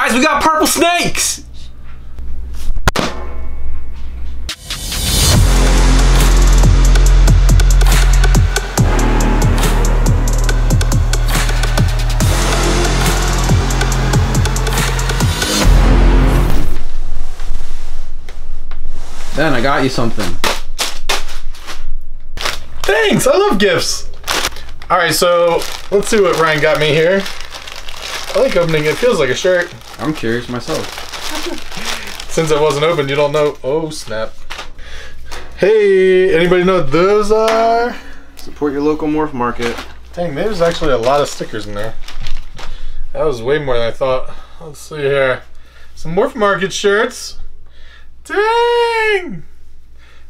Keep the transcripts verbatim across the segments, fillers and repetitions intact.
Guys, we got purple snakes! Dan, I got you something. Thanks, I love gifts. All right, so let's see what Ryan got me here. I like opening it, feels like a shirt. I'm curious myself. Since it wasn't opened, you don't know. Oh, snap. Hey, anybody know what those are? Support your local Morph Market. Dang, there's actually a lot of stickers in there. That was way more than I thought. Let's see here. Some Morph Market shirts. Dang!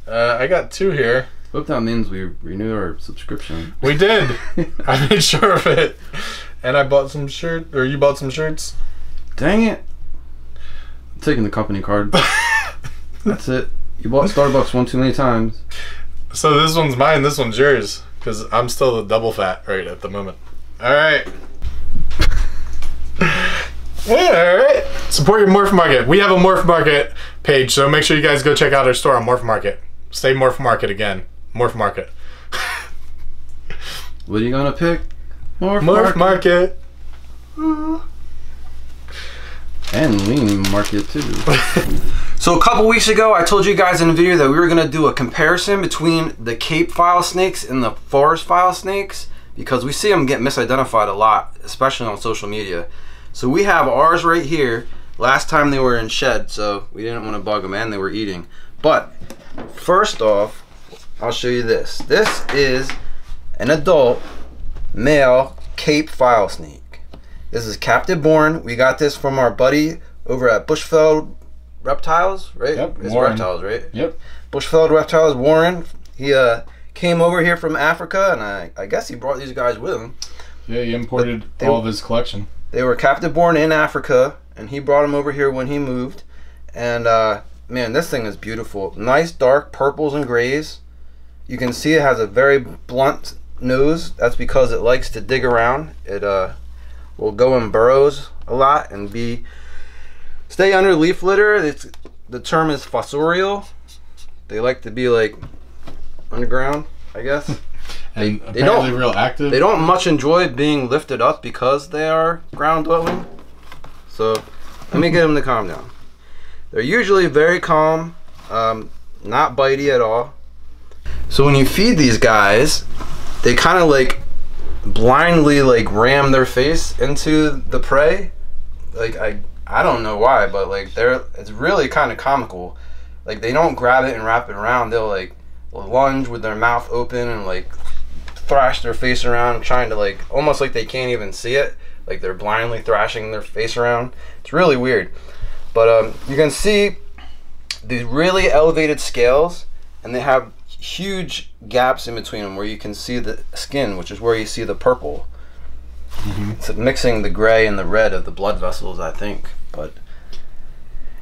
Uh, I got two here. Hope that means we renewed our subscription. We did. I made sure of it. And I bought some shirt, or you bought some shirts. Dang it! I'm taking the company card. That's it. You bought Starbucks one too many times. So this one's mine. This one's yours. Because I'm still the double fat right at the moment. All right. Yeah, all right. Support your Morph Market. We have a Morph Market page, so make sure you guys go check out our store on Morph Market. Say Morph Market again. Morph Market. What are you gonna pick? Morph, Morph Market. Market. And Lean Market too. So a couple weeks ago, I told you guys in a video that we were gonna do a comparison between the Cape file snakes and the forest file snakes because we see them get misidentified a lot, especially on social media. So we have ours right here. Last time they were in shed, so we didn't want to bug them and they were eating. But first off, I'll show you this. This is an adult male Cape file snake. This is captive born. We got this from our buddy over at Bushfeld Reptiles, right? Yep, it's Warren. Reptiles, right? Yep. Bushfeld Reptiles, Warren. He uh, came over here from Africa, and I, I guess he brought these guys with him. Yeah, he imported they, all of his collection. They were captive born in Africa, and he brought them over here when he moved. And uh, man, this thing is beautiful. Nice dark purples and grays. You can see it has a very blunt nose. That's because it likes to dig around. It uh, will go in burrows a lot and be stay under leaf litter. It's, the term is fossorial. They like to be like underground, I guess. And they, they don't real active. They don't much enjoy being lifted up because they are ground dwelling. So let me get them to calm down. They're usually very calm, um, not bitey at all. So when you feed these guys, they kind of like blindly like ram their face into the prey. Like I I don't know why, but like they're it's really kind of comical. Like they don't grab it and wrap it around. They'll like lunge with their mouth open and like thrash their face around, trying to like almost like they can't even see it, like they're blindly thrashing their face around. It's really weird, but um you can see these really elevated scales, and they have huge gaps in between them where you can see the skin, which is where you see the purple. Mm-hmm. It's mixing the gray and the red of the blood vessels, I think. But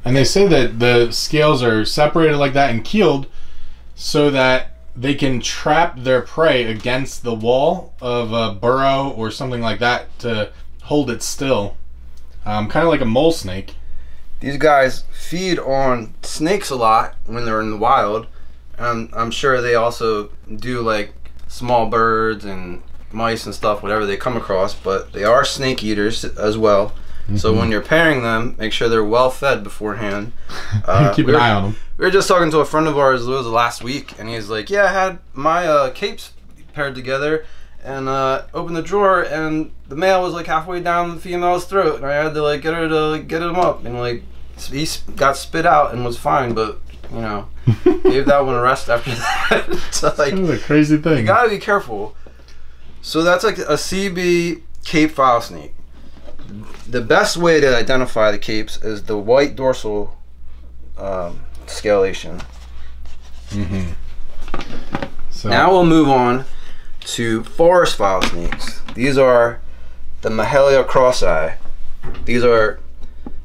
and they say that the scales are separated like that and keeled so that they can trap their prey against the wall of a burrow or something like that to hold it still. Um, kind of like a mole snake. These guys feed on snakes a lot when they're in the wild. Um, I'm sure they also do like small birds and mice and stuff, whatever they come across, but they are snake eaters as well. Mm-hmm. So when you're pairing them, make sure they're well fed beforehand. Uh, Keep an we were, eye on them. We were just talking to a friend of ours last week, and he's like, yeah, I had my uh, capes paired together, and uh, opened the drawer, and the male was like halfway down the female's throat, and I had to like get her to like, get him up, and like he got spit out and was fine, but you know, gave that one a rest after that. So like, that was a crazy thing. You gotta be careful. So that's like a C B Cape file snake. The best way to identify the capes is the white dorsal um, scalation. Mm-hmm. So now we'll move on to forest file snakes. These are the Mahalia cross-eye. These are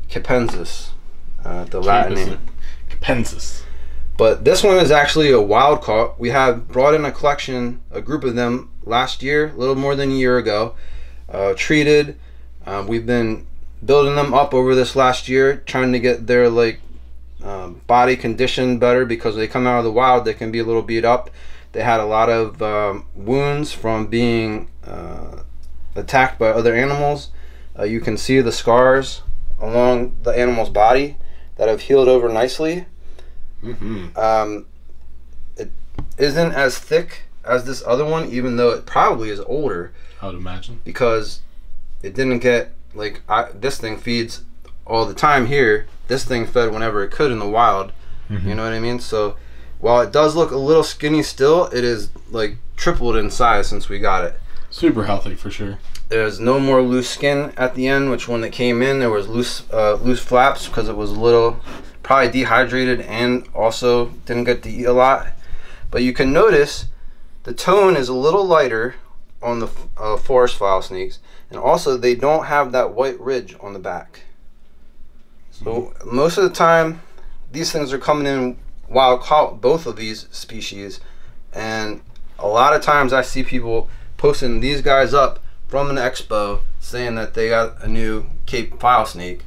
Capensis, uh, the Latin name. Capensis. But this one is actually a wild caught. We have brought in a collection, a group of them last year, a little more than a year ago, uh, treated. Uh, we've been building them up over this last year, trying to get their like uh, body condition better, because they come out of the wild, they can be a little beat up. They had a lot of um, wounds from being uh, attacked by other animals. Uh, you can see the scars along the animal's body that have healed over nicely. Mm-hmm. Um, it isn't as thick as this other one, even though it probably is older. I would imagine, because it didn't get like I, this thing feeds all the time here. This thing fed whenever it could in the wild. Mm-hmm. You know what I mean? So while it does look a little skinny still, it is like tripled in size since we got it. Super healthy for sure. There's no more loose skin at the end, which when it came in, there was loose uh, loose flaps because it was a little probably dehydrated and also didn't get to eat a lot. But you can notice the tone is a little lighter on the uh, forest file snakes, and also they don't have that white ridge on the back. So mm-hmm. most of the time these things are coming in wild caught, both of these species, and a lot of times I see people posting these guys up from an expo saying that they got a new Cape file snake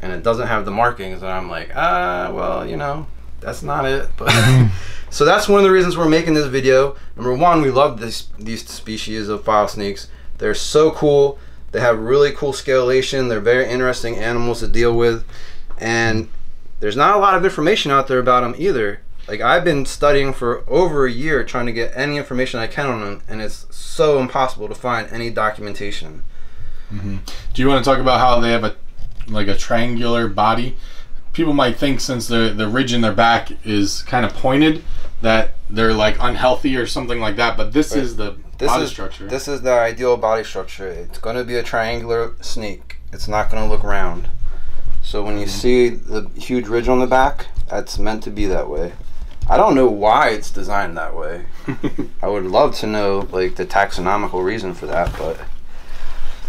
and it doesn't have the markings, and I'm like, ah, well, you know, that's not it. But so that's one of the reasons we're making this video. Number one, we love this, these species of file snakes. They're so cool. They have really cool scalation. They're very interesting animals to deal with. And there's not a lot of information out there about them either. Like, I've been studying for over a year trying to get any information I can on them, and it's so impossible to find any documentation. Mm-hmm. Do you want to talk about how they have a like a triangular body? People might think since the, the ridge in their back is kind of pointed that they're like unhealthy or something like that, but this right. is the this body is, structure. This is the ideal body structure. It's going to be a triangular snake. It's not going to look round. So when you mm-hmm. see the huge ridge on the back, that's meant to be that way. I don't know why it's designed that way. I would love to know like the taxonomical reason for that, but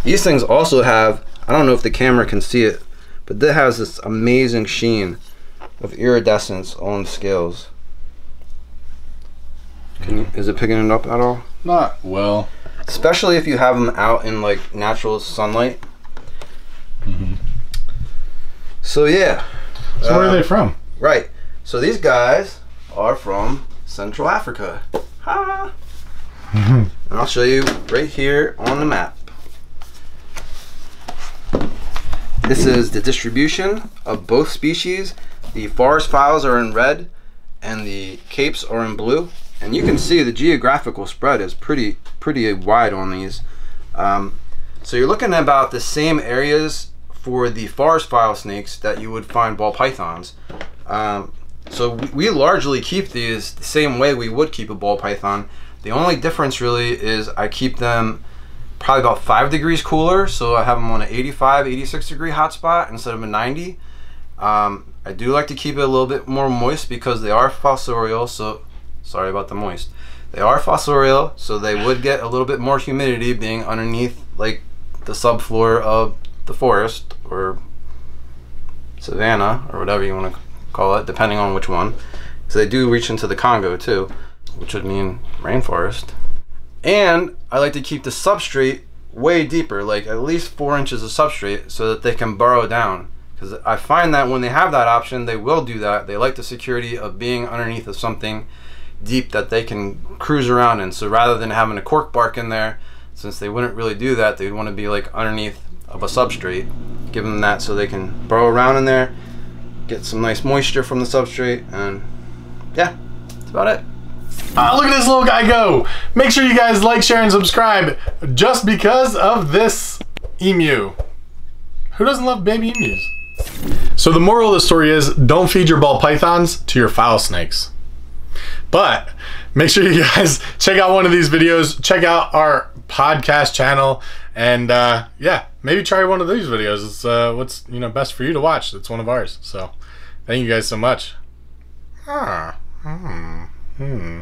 these things also have, I don't know if the camera can see it, but it has this amazing sheen of iridescence on scales. Can you, is it picking it up at all? Not well. Especially if you have them out in like natural sunlight. Mm-hmm. So yeah. So uh, where are they from? Right. So these guys are from Central Africa. Ha! Mm-hmm. And I'll show you right here on the map. This is the distribution of both species. The forest files are in red and the capes are in blue. And you can see the geographical spread is pretty pretty wide on these. Um, so you're looking at about the same areas for the forest file snakes that you would find ball pythons. Um, so we, we largely keep these the same way we would keep a ball python. The only difference really is I keep them probably about five degrees cooler, so I have them on an eighty-five, eighty-six degree hotspot instead of a ninety. Um, I do like to keep it a little bit more moist because they are fossorial, so, sorry about the moist. They are fossorial, so they would get a little bit more humidity being underneath like the subfloor of the forest or savanna or whatever you want to call it, depending on which one. So they do reach into the Congo too, which would mean rainforest. And I like to keep the substrate way deeper, like at least four inches of substrate, so that they can burrow down. Because I find that when they have that option, they will do that. They like the security of being underneath of something deep that they can cruise around in. So rather than having a cork bark in there, since they wouldn't really do that, they'd want to be like underneath of a substrate. Give them that so they can burrow around in there, get some nice moisture from the substrate, and yeah, that's about it. Uh, look at this little guy go. Make sure you guys like, share, and subscribe just because of this emu. Who doesn't love baby emus? So the moral of the story is don't feed your ball pythons to your file snakes. But make sure you guys check out one of these videos, check out our podcast channel, and uh, yeah, maybe try one of these videos. It's uh, what's you know best for you to watch. It's one of ours. So thank you guys so much. Ah, hmm. Hmm.